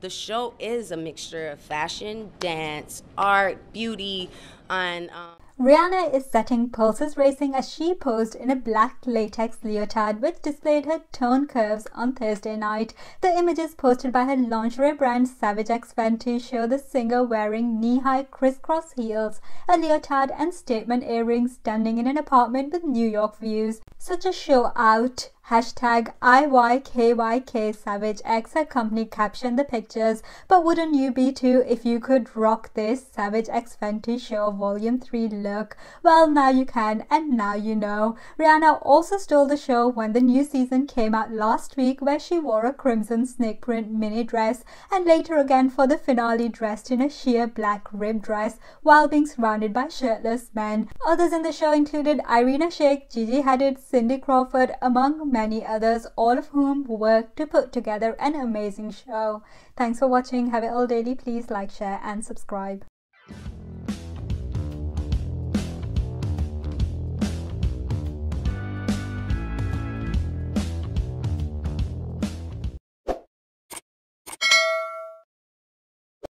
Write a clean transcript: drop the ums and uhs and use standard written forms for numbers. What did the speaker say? The show is a mixture of fashion, dance, art, beauty, and... Rihanna is setting pulses racing as she posed in a black latex leotard which displayed her toned curves on Thursday night. The images posted by her lingerie brand Savage X Fenty show the singer wearing knee-high crisscross heels, a leotard and statement earrings, standing in an apartment with New York views. Such a show out. #IYKYKSavageX, her company captioned the pictures. But wouldn't you be too if you could rock this Savage X Fenty Show Volume 3 look? Well, now you can, and now you know. Rihanna also stole the show when the new season came out last week, where she wore a crimson snake print mini dress, and later again for the finale dressed in a sheer black ribbed dress while being surrounded by shirtless men. Others in the show included Irina Shayk, Gigi Hadid, Cindy Crawford, among many others, all of whom worked to put together an amazing show. Thanks for watching Have It All Daily. Please like, share and subscribe.